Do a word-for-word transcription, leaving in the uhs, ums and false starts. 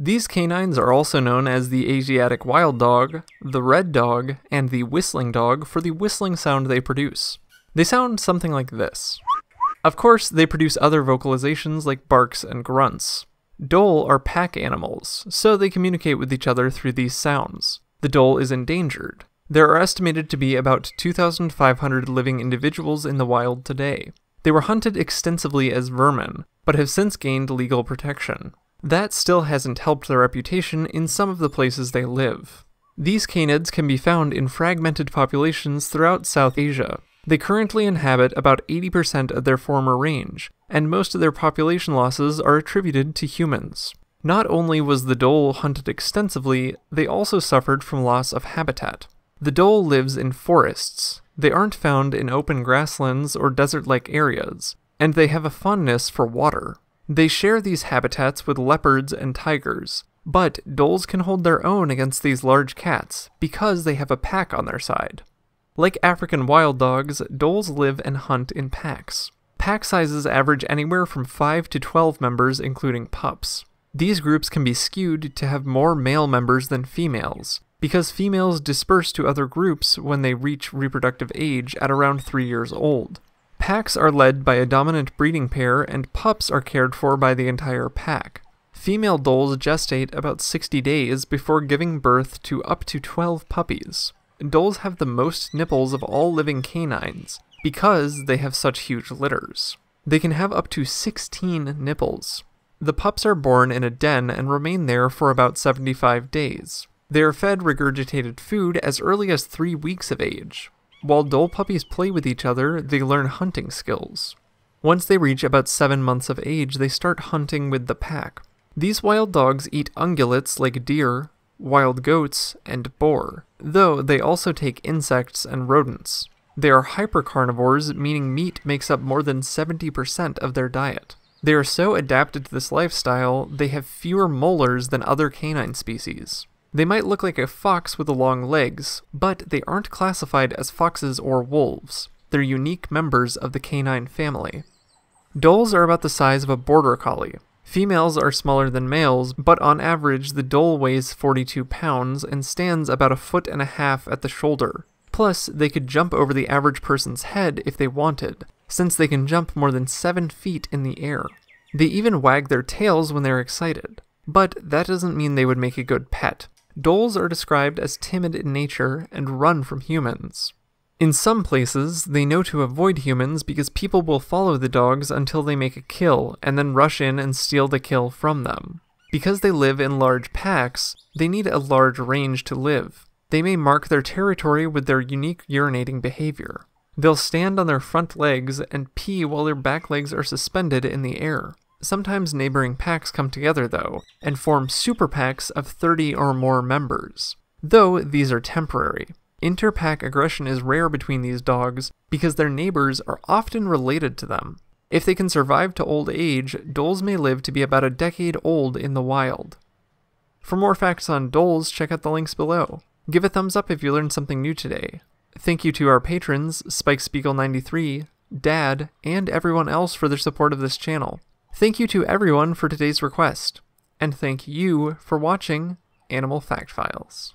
These canines are also known as the Asiatic wild dog, the red dog, and the whistling dog for the whistling sound they produce. They sound something like this. Of course, they produce other vocalizations like barks and grunts. Dhole are pack animals, so they communicate with each other through these sounds. The dhole is endangered. There are estimated to be about two thousand five hundred living individuals in the wild today. They were hunted extensively as vermin, but have since gained legal protection. That still hasn't helped their reputation in some of the places they live. These canids can be found in fragmented populations throughout South Asia. They currently inhabit about eighty percent of their former range, and most of their population losses are attributed to humans. Not only was the dhole hunted extensively, they also suffered from loss of habitat. The dhole lives in forests. They aren't found in open grasslands or desert-like areas, and they have a fondness for water. They share these habitats with leopards and tigers, but dholes can hold their own against these large cats because they have a pack on their side. Like African wild dogs, dholes live and hunt in packs. Pack sizes average anywhere from five to twelve members, including pups. These groups can be skewed to have more male members than females, because females disperse to other groups when they reach reproductive age at around three years old. Packs are led by a dominant breeding pair, and pups are cared for by the entire pack. Female dholes gestate about sixty days before giving birth to up to twelve puppies. Dholes have the most nipples of all living canines, because they have such huge litters. They can have up to sixteen nipples. The pups are born in a den and remain there for about seventy-five days. They are fed regurgitated food as early as three weeks of age. While dhole puppies play with each other, they learn hunting skills. Once they reach about seven months of age, they start hunting with the pack. These wild dogs eat ungulates like deer, wild goats, and boar, though they also take insects and rodents. They are hypercarnivores, meaning meat makes up more than seventy percent of their diet. They are so adapted to this lifestyle, they have fewer molars than other canine species. They might look like a fox with long legs, but they aren't classified as foxes or wolves. They're unique members of the canine family. Dholes are about the size of a border collie. Females are smaller than males, but on average the dhole weighs forty-two pounds and stands about a foot and a half at the shoulder. Plus, they could jump over the average person's head if they wanted, since they can jump more than seven feet in the air. They even wag their tails when they're excited. But that doesn't mean they would make a good pet. Dholes are described as timid in nature and run from humans. In some places, they know to avoid humans because people will follow the dogs until they make a kill, and then rush in and steal the kill from them. Because they live in large packs, they need a large range to live. They may mark their territory with their unique urinating behavior. They'll stand on their front legs and pee while their back legs are suspended in the air. Sometimes neighboring packs come together, though, and form super packs of thirty or more members, though these are temporary. Inter-pack aggression is rare between these dogs because their neighbors are often related to them. If they can survive to old age, dholes may live to be about a decade old in the wild. For more facts on dholes, check out the links below. Give a thumbs up if you learned something new today. Thank you to our patrons, Spike Spiegel ninety-three, Dad, and everyone else for their support of this channel. Thank you to everyone for today's request, and thank you for watching Animal Fact Files.